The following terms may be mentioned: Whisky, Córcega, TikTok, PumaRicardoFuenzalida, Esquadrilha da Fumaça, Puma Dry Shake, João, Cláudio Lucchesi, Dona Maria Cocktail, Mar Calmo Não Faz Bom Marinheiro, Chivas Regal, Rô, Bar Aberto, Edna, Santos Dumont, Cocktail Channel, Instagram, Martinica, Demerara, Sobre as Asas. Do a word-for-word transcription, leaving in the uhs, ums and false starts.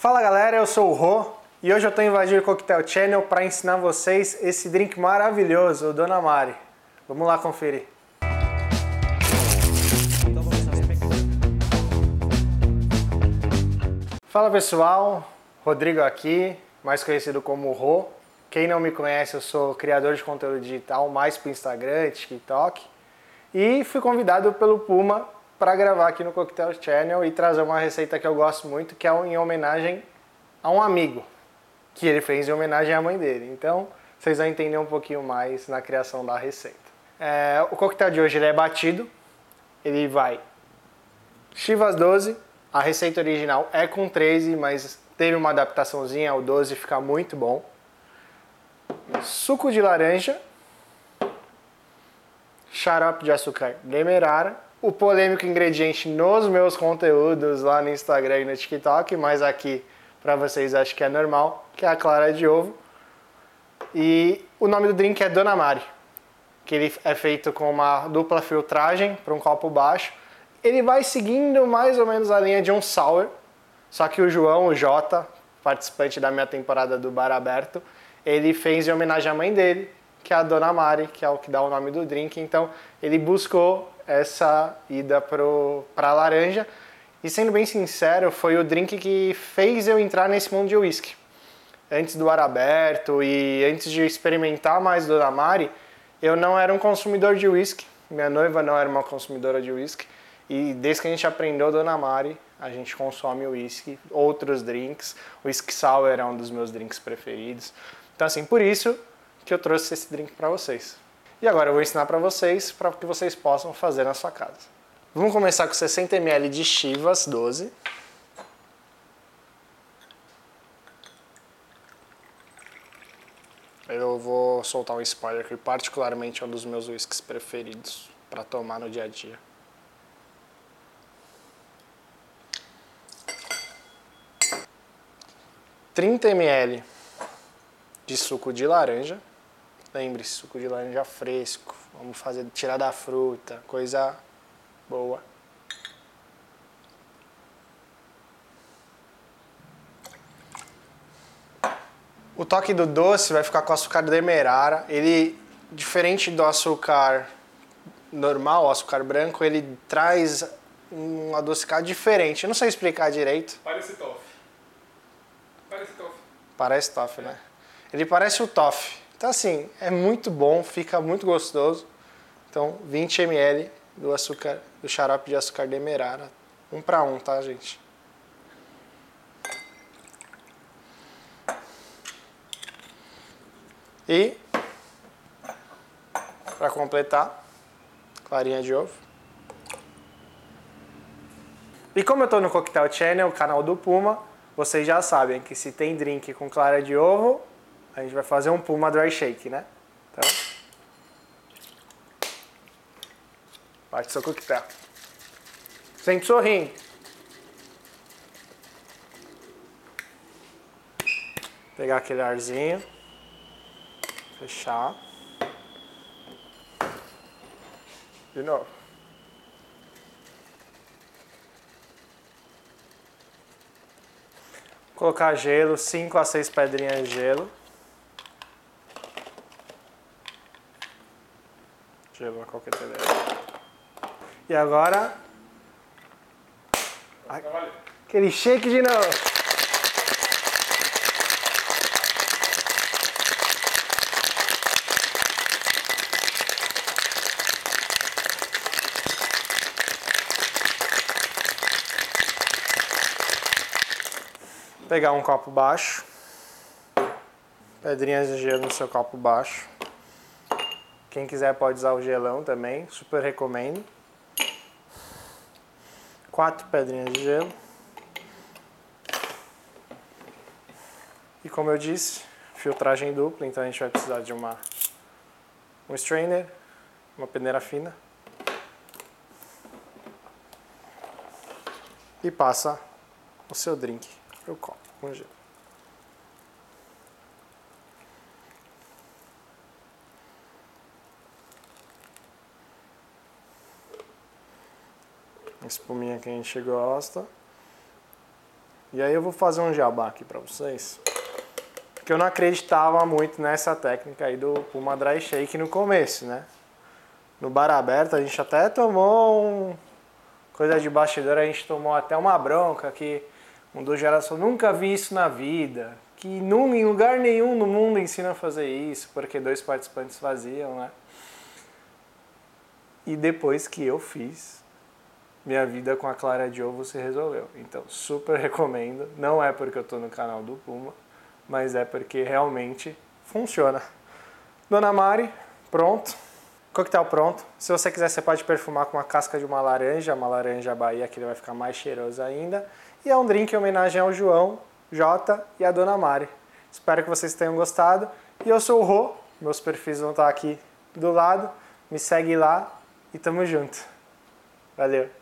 Fala galera, eu sou o Rô e hoje eu estou invadindo o Cocktail Channel para ensinar vocês esse drink maravilhoso, o Dona Mari. Vamos lá conferir. Fala pessoal, Rodrigo aqui, mais conhecido como Rô. Quem não me conhece, eu sou criador de conteúdo digital, mais para o Instagram e TikTok. E fui convidado pelo Puma para gravar aqui no Cocktail Channel e trazer uma receita que eu gosto muito, que é em homenagem a um amigo, que ele fez em homenagem à mãe dele. Então, vocês vão entender um pouquinho mais na criação da receita. É, o coquetel de hoje ele é batido, ele vai Chivas doze, a receita original é com treze, mas teve uma adaptaçãozinha ao doze, fica muito bom. Suco de laranja, xarope de açúcar Demerara, o polêmico ingrediente nos meus conteúdos lá no Instagram e no TikTok, mas aqui pra vocês acho que é normal, que é a clara de ovo. E o nome do drink é Dona Mari, que ele é feito com uma dupla filtragem para um copo baixo. Ele vai seguindo mais ou menos a linha de um sour, só que o João, o Jota, participante da minha temporada do Bar Aberto, ele fez em homenagem à mãe dele, que é a Dona Mari, que é o que dá o nome do drink, então ele buscou essa ida para a laranja. E sendo bem sincero, foi o drink que fez eu entrar nesse mundo de whisky. Antes do Bar Aberto e antes de experimentar mais Dona Mari, eu não era um consumidor de whisky. Minha noiva não era uma consumidora de whisky. E desde que a gente aprendeu Dona Mari, a gente consome whisky, outros drinks. O whisky sour é um dos meus drinks preferidos. Então assim, por isso que eu trouxe esse drink para vocês. E agora eu vou ensinar para vocês, para que vocês possam fazer na sua casa. Vamos começar com sessenta mililitros de Chivas doze. Eu vou soltar um spoiler que particularmente é um dos meus whiskies preferidos para tomar no dia a dia. trinta mililitros de suco de laranja. Lembre-se, suco de laranja fresco, vamos fazer, tirar da fruta, coisa boa. O toque do doce vai ficar com o açúcar Demerara. Ele, diferente do açúcar normal, o açúcar branco, ele traz um adocicado diferente. Eu não sei explicar direito. Parece toffee. Parece toffee. Parece toffee, né? Ele parece o toffee. Então assim, é muito bom, fica muito gostoso. Então vinte mililitros do açúcar, do xarope de açúcar Demerara, um para um, tá gente? E para completar, clarinha de ovo. E como eu tô no Cocktail Channel, o canal do Puma, vocês já sabem que se tem drink com clara de ovo, a gente vai fazer um Puma Dry Shake, né? Então, bate seu coquetel. Sempre sorrindo. Pegar aquele arzinho. Fechar. De novo. Colocar gelo, cinco a seis pedrinhas de gelo. Gelo a qualquer coqueteleira. E agora, aquele shake de novo. Pegar um copo baixo. Pedrinhas de gelo no seu copo baixo. Quem quiser pode usar o gelão também, super recomendo. Quatro pedrinhas de gelo. E como eu disse, filtragem dupla, então a gente vai precisar de uma, um strainer, uma peneira fina. E passa o seu drink pro copo com gelo. Espuminha que a gente gosta. E aí eu vou fazer um jabá aqui pra vocês, porque eu não acreditava muito nessa técnica aí do Puma Dry Shake no começo, né? No Bar Aberto a gente até tomou um... coisa de bastidor, a gente tomou até uma bronca que um dos gerações nunca vi isso na vida, que num, em lugar nenhum no mundo ensina a fazer isso, porque dois participantes faziam, né? E depois que eu fiz, minha vida com a clara de ovo se resolveu. Então, super recomendo. Não é porque eu tô no canal do Puma, mas é porque realmente funciona. Dona Mari, pronto. Coquetel pronto. Se você quiser, você pode perfumar com a casca de uma laranja, uma laranja Bahia, que ele vai ficar mais cheiroso ainda. E é um drink em homenagem ao João, Jota e a Dona Mari. Espero que vocês tenham gostado. E eu sou o Rô, meus perfis vão estar aqui do lado. Me segue lá e tamo junto. Valeu!